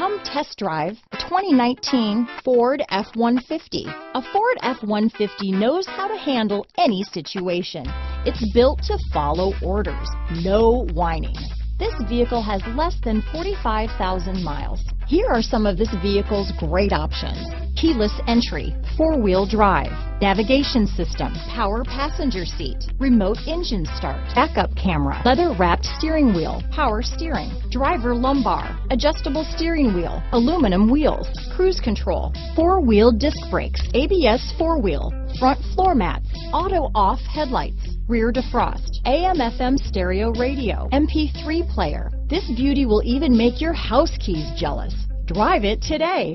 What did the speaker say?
Come test drive the 2019 Ford F-150. A Ford F-150 knows how to handle any situation. It's built to follow orders, no whining. This vehicle has less than 45,000 miles. Here are some of this vehicle's great options: keyless entry, four-wheel drive, navigation system, power passenger seat, remote engine start, backup camera, leather-wrapped steering wheel, power steering, driver lumbar, adjustable steering wheel, aluminum wheels, cruise control, four-wheel disc brakes, ABS four-wheel, front floor mats, auto-off headlights, rear defrost, AM/FM stereo radio, MP3 player. This beauty will even make your house keys jealous. Drive it today.